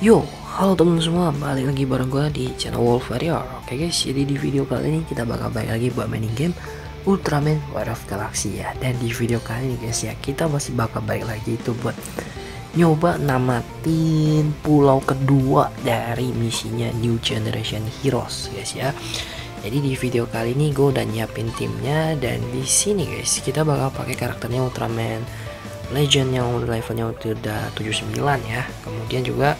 Yo, halo teman semua, balik lagi bareng gue di channel Wolf Warrior. Oke guys, jadi di video kali ini kita bakal balik lagi buat mainin game Ultraman Warrior of Galaxy ya. Dan di video kali ini guys ya, kita masih bakal balik lagi itu buat nyoba namatin pulau kedua dari misinya New Generation Heroes guys ya. Jadi di video kali ini gue udah nyiapin timnya, dan di sini guys kita bakal pakai karakternya Ultraman Legend yang levelnya udah 79 ya. Kemudian juga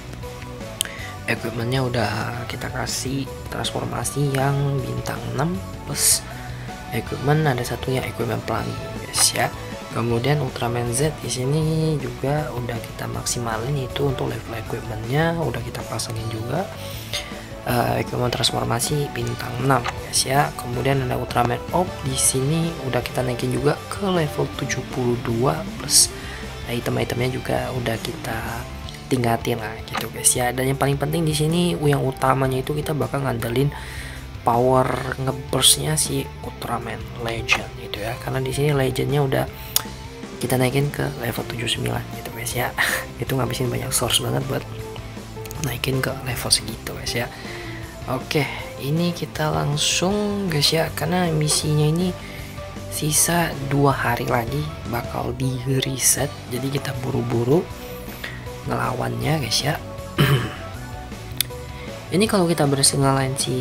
equipmentnya udah kita kasih transformasi yang bintang 6 plus equipment ada satunya equipment pelangi guys ya. Kemudian Ultraman Z di sini juga udah kita maksimalin itu untuk level equipmentnya, udah kita pasangin juga equipment transformasi bintang 6 guys ya. Kemudian ada Ultraman Orb di sini udah kita naikin juga ke level 72 plus item-itemnya juga udah kita tingkatin lah gitu guys ya. Dan yang paling penting di sini yang utamanya itu kita bakal ngandelin power ngeburstnya si Ultraman Legend gitu ya, karena di sini legendnya udah kita naikin ke level 79 gitu guys ya. Itu ngabisin banyak source banget buat naikin ke level segitu guys ya. Oke, ini kita langsung guys ya, karena misinya ini sisa 2 hari lagi bakal di reset, jadi kita buru-buru ngelawannya guys ya. Ini kalau kita berhasil ngalahin si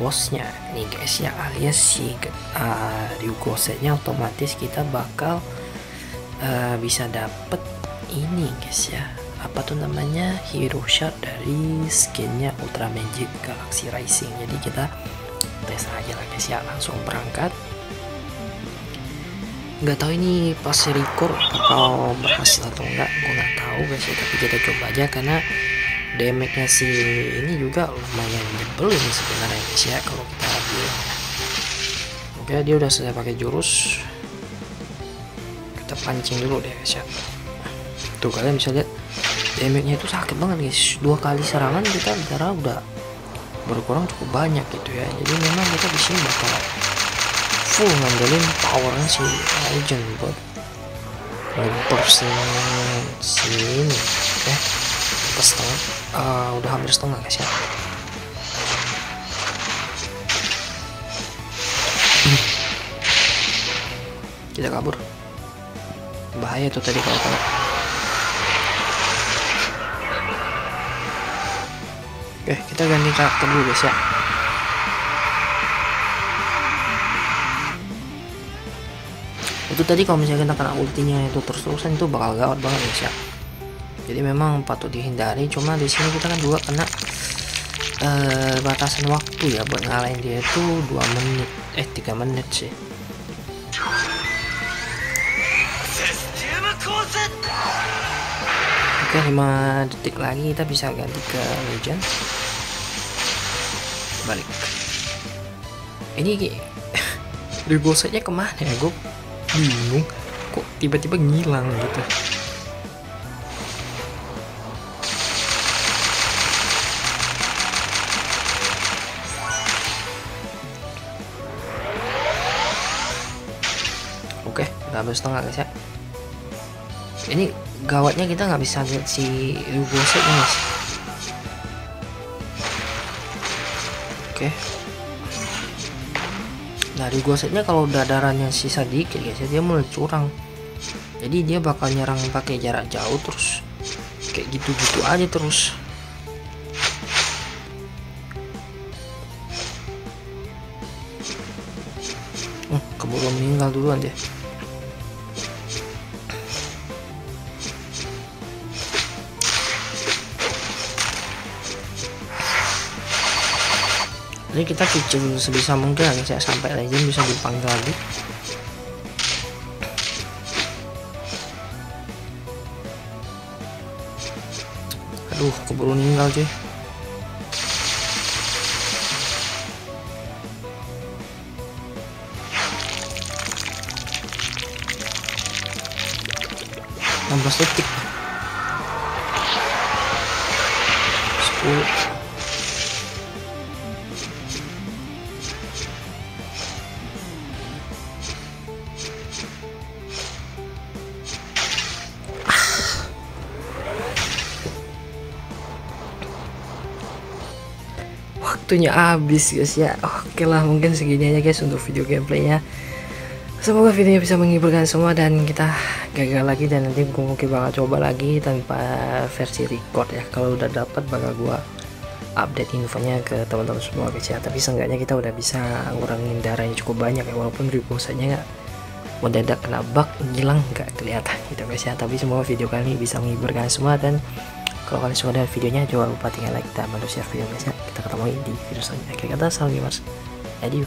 bosnya nih guys ya, alias si Ryugosetnya, otomatis kita bakal bisa dapet ini guys ya, apa tuh namanya, hero shard dari skinnya Ultra Magic Galaxy Rising. Jadi kita tes aja lah guys ya, langsung berangkat. Nggak tahu ini pas record bakal berhasil atau enggak, gue nggak tahu guys ya, tapi kita coba aja karena damage nya si ini juga lumayan nyebelin sebenarnya guys ya kalau kita ambil. Oke, dia udah selesai pakai jurus, kita pancing dulu deh guys ya. Tuh kalian bisa lihat damage-nya itu sakit banget guys, 2 kali serangan kita darah udah berkurang cukup banyak gitu ya. Jadi memang kita di sini bakal full ngandelin powernya si Legend buat ngebursin sini ya, udah hampir setengah guys ya. Kita kabur, bahaya tuh tadi kalau kita ganti karakter dulu guys ya. Itu tadi kalau misalnya kita kena ultinya itu terus-terusan itu bakal gawat banget guys ya. Jadi memang patut dihindari, cuma di sini kita kan juga kena batasan waktu ya buat ngalahin dia itu 3 menit sih. Oke, 5 detik lagi kita bisa ganti ke Legend. Balik. Ini Ryugosetnya kemana ya? Gue bingung. Kok tiba-tiba ngilang gitu. Oke, udah habis setengah guys ya. Ini gawatnya kita nggak bisa lihat si Ryugoset ini. Oke. Nah, Ryugosetnya kalau udah darahnya sisa dikit guys, dia mulai curang. Jadi dia bakal nyerang pakai jarak jauh terus. Kayak gitu-gitu aja terus. Keburu meninggal duluan deh. Jadi kita kicil sebisa mungkin guys ya, sampai Legend bisa dipanggil lagi. Aduh, keburu ninggal cuy. Nah, 16 detik. 10. waktunya habis guys ya. Oke lah, mungkin segini aja guys untuk video gameplaynya. Semoga videonya bisa menghibur kalian semua dan kita gagal lagi, dan nanti gue mungkin bakal coba lagi tanpa versi record ya. Kalau udah dapat bakal gue update infonya ke teman-teman semua guys ya. Tapi seenggaknya kita udah bisa ngurangin darahnya cukup banyak ya, walaupun repulsanya nggak mendadak kena bug hilang nggak kelihatan gitu guys ya. Tapi semua video kali ini bisa menghibur kalian semua, dan kalau kalian suka dengan videonya jangan lupa tinggal like dan bantu share video guys ya. Kita ketemu di video selanjutnya. Akhir kata, salam gamers, adieu.